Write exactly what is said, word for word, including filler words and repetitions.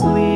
sleep.